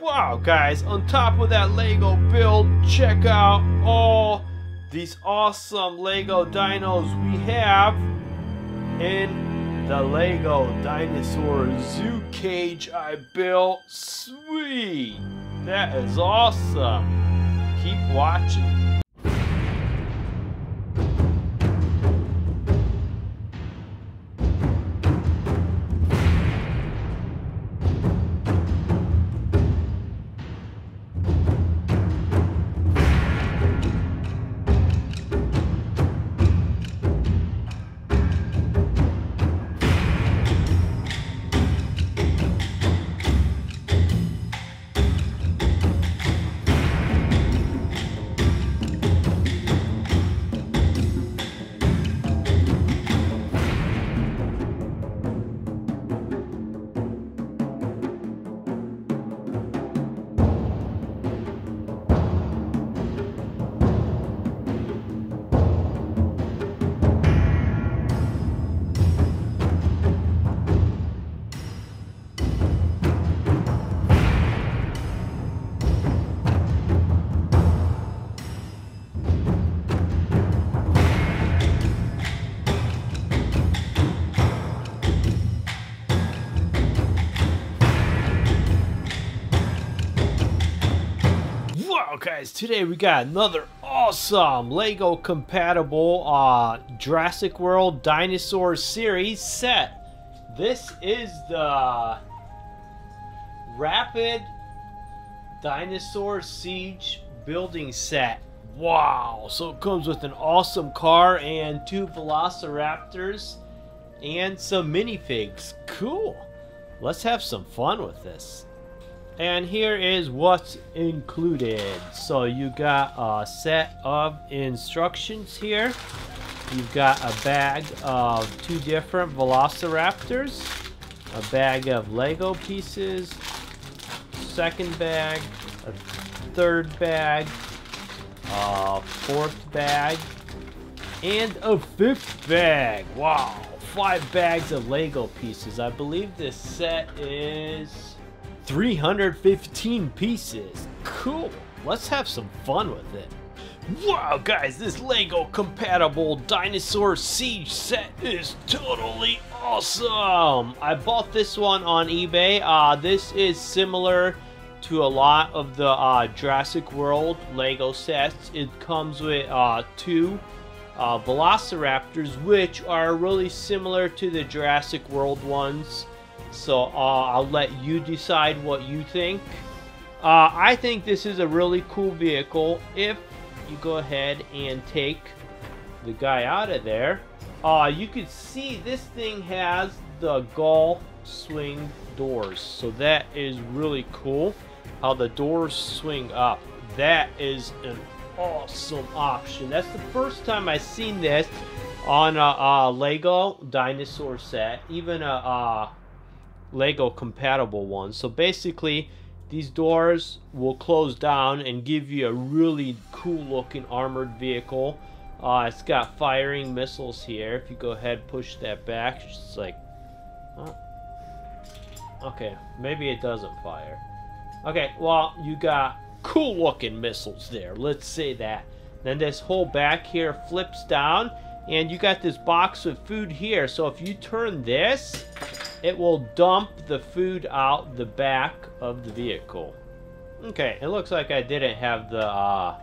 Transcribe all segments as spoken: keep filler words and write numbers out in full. Wow, guys, on top of that Lego build, check out all these awesome Lego dinos we have in the Lego Dinosaur Zoo Cage I built. Sweet! That is awesome. Keep watching. Guys, today we got another awesome Lego compatible uh, Jurassic World Dinosaur Series set. This is the Rapid Dinosaur Siege Building Set. Wow! So it comes with an awesome car and two Velociraptors and some minifigs. Cool! Let's have some fun with this. And here is what's included. So you got a set of instructions here. You've got a bag of two different Velociraptors, a bag of Lego pieces, second bag, a third bag, a fourth bag, and a fifth bag. Wow, five bags of Lego pieces. I believe this set is three hundred fifteen pieces. Cool. Let's have some fun with it. Wow, guys, this Lego compatible Dinosaur Siege set is totally awesome. I bought this one on eBay. Uh, this is similar to a lot of the uh, Jurassic World Lego sets. It comes with uh, two uh, Velociraptors, which are really similar to the Jurassic World ones. So uh, I'll let you decide what you think. Uh, I think this is a really cool vehicle if you go ahead and take the guy out of there. Uh, you can see this thing has the gull swing doors. So that is really cool how the doors swing up. That is an awesome option. That's the first time I've seen this on a, a Lego dinosaur set. Even a... a Lego compatible ones. So basically these doors will close down and give you a really cool looking armored vehicle. Uh, it's got firing missiles here. If you go ahead, push that back, it's just like, oh. Okay, maybe it doesn't fire. Okay, well, you got cool looking missiles there, let's say that. Then this whole back here flips down and you got this box with food here. So if you turn this, it will dump the food out the back of the vehicle. Okay, it looks like I didn't have the uh,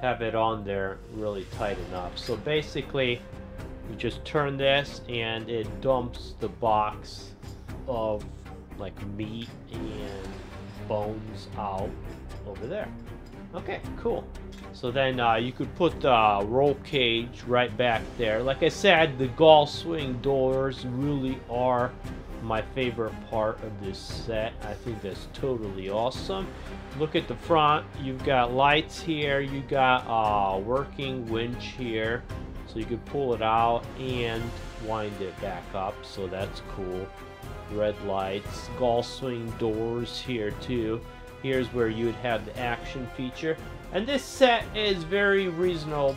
have it on there really tight enough. So basically, you just turn this and it dumps the box of like meat and bones out over there. Okay, cool. So then uh, you could put the roll cage right back there. Like I said, the gull swing doors really are my favorite part of this set. I think that's totally awesome. Look at the front. You've got lights here. You got a uh, working winch here. So you could pull it out and wind it back up. So that's cool. Red lights. Gull swing doors here too. Here's where you would have the action feature. And this set is very reasonably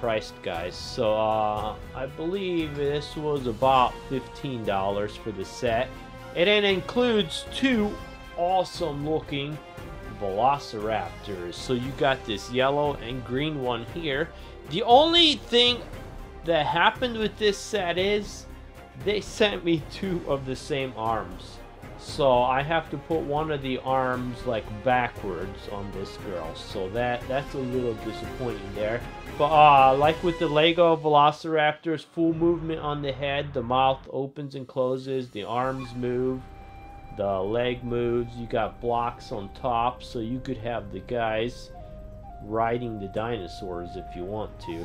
priced, guys. So uh, I believe this was about fifteen dollars for the set. And it includes two awesome looking Velociraptors. So you got this yellow and green one here. The only thing that happened with this set is they sent me two of the same arms. So I have to put one of the arms like backwards on this girl. So that that's a little disappointing there. But uh, like with the Lego Velociraptors, full movement on the head. The mouth opens and closes. The arms move. The leg moves. You got blocks on top. So you could have the guys riding the dinosaurs if you want to.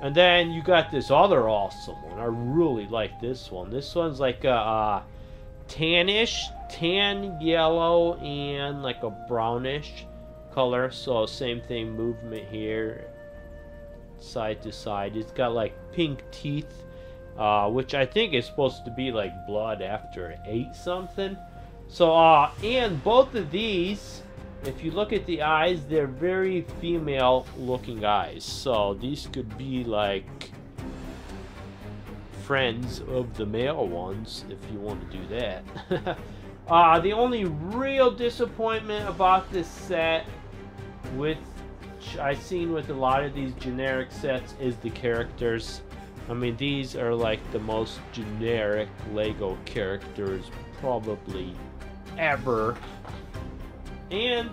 And then you got this other awesome one. I really like this one. This one's like a... Uh, tannish, tan, yellow, and like a brownish color. So same thing, movement here, side to side. It's got like pink teeth, uh, which I think is supposed to be like blood after it ate something. So, uh, and both of these, if you look at the eyes, they're very female-looking eyes. So these could be like friends of the male ones if you want to do that. Uh, the only real disappointment about this set, which I've seen with a lot of these generic sets, is the characters. I mean, these are like the most generic Lego characters probably ever. And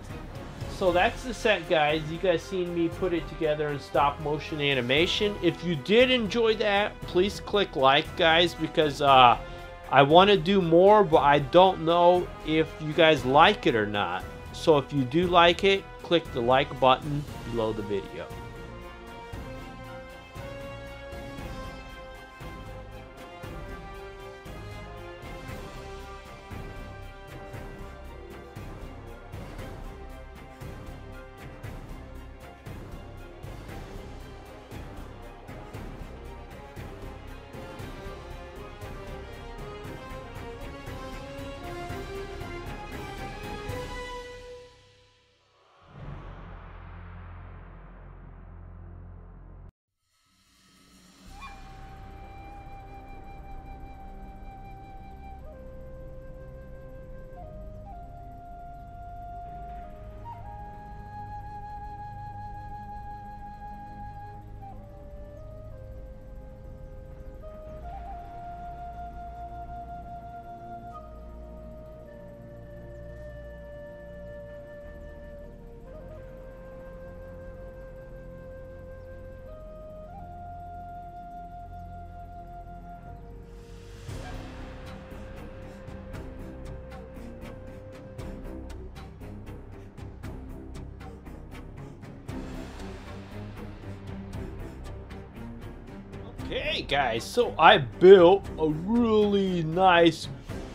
so that's the set, guys. You guys seen me put it together in stop motion animation. If you did enjoy that, please click like, guys, because uh, I want to do more, but I don't know if you guys like it or not. So if you do like it, click the like button below the video. Hey guys, so I built a really nice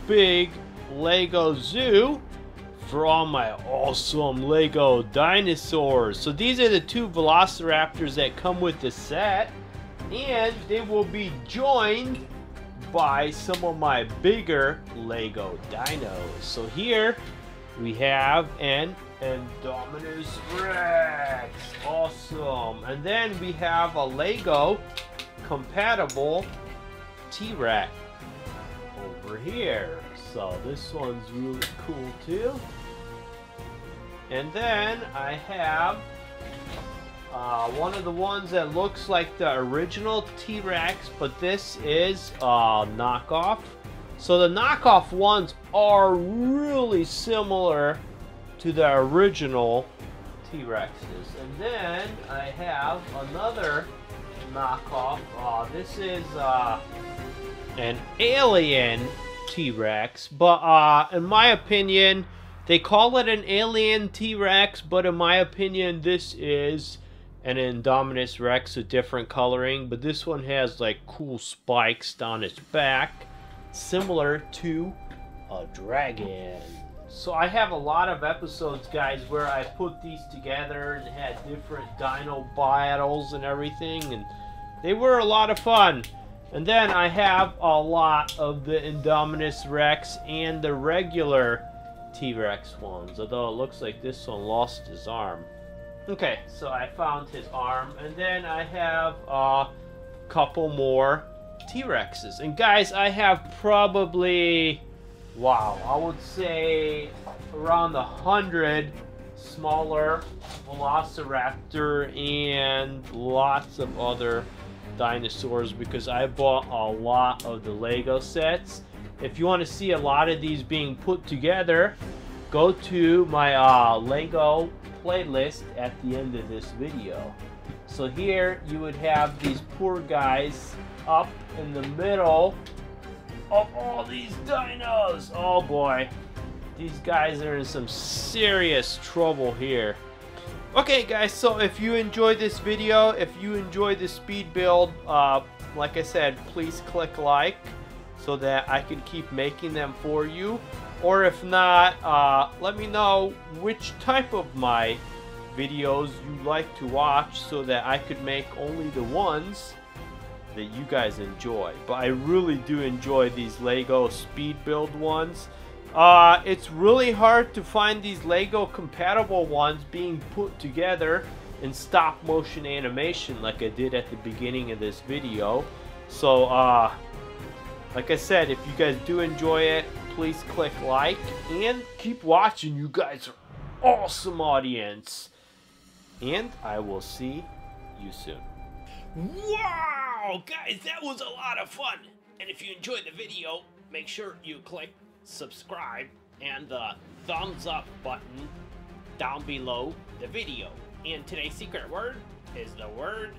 big Lego zoo for all my awesome Lego dinosaurs. So these are the two Velociraptors that come with the set, and they will be joined by some of my bigger Lego dinos. So here we have an Indominus Rex, awesome. And then we have a Lego compatible T-Rex over here. So this one's really cool too. And then I have uh, one of the ones that looks like the original T-Rex, but this is a uh, knockoff. So the knockoff ones are really similar to the original T-Rexes. And then I have another knockoff. Uh, this is uh, an alien T-Rex, but uh, in my opinion, they call it an alien T-Rex, but in my opinion, this is an Indominus Rex, a different coloring, but this one has like cool spikes down its back, similar to a dragon. So I have a lot of episodes, guys, where I put these together and had different dino battles and everything, and they were a lot of fun. And then I have a lot of the Indominus Rex and the regular T-Rex ones, although it looks like this one lost his arm. Okay, so I found his arm, and then I have a couple more T-Rexes. And guys, I have probably Wow, I would say around a hundred smaller Velociraptor and lots of other dinosaurs, because I bought a lot of the Lego sets. If you want to see a lot of these being put together, go to my uh, Lego playlist at the end of this video. So here you would have these poor guys up in the middle of all these dinos. Oh boy, these guys are in some serious trouble here. Okay guys, so if you enjoyed this video, if you enjoyed the speed build, uh, like I said, please click like so that I can keep making them for you. Or if not, uh, let me know which type of my videos you like to watch so that I could make only the ones that you guys enjoy. But I really do enjoy these Lego speed build ones. Uh, it's really hard to find these Lego compatible ones being put together in stop motion animation like I did at the beginning of this video. So uh, like I said, if you guys do enjoy it, please click like and keep watching. You guys are awesome audience, and I will see you soon. Wow guys, that was a lot of fun, and if you enjoyed the video, make sure you click subscribe and the thumbs up button down below the video. And today's secret word is the word,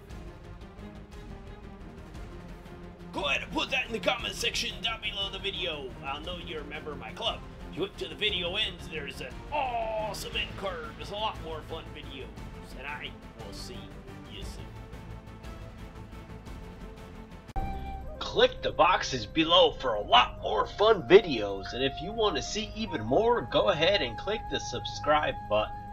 go ahead and put that in the comment section down below the video. I'll know you're a member of my club. You went to the video ends, there's an awesome end card. There's a lot more fun videos, and I will see you soon. Click the boxes below for a lot more fun videos, and if you want to see even more, go ahead and click the subscribe button.